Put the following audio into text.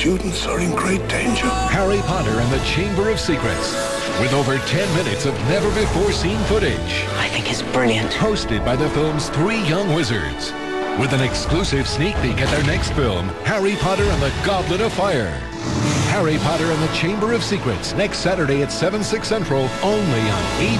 students are in great danger. Harry Potter and the Chamber of Secrets, with over 10 minutes of never-before-seen footage. I think it's brilliant. Hosted by the film's three young wizards, with an exclusive sneak peek at their next film, Harry Potter and the Goblet of Fire. Harry Potter and the Chamber of Secrets, next Saturday at 7/6 Central, only on ABC.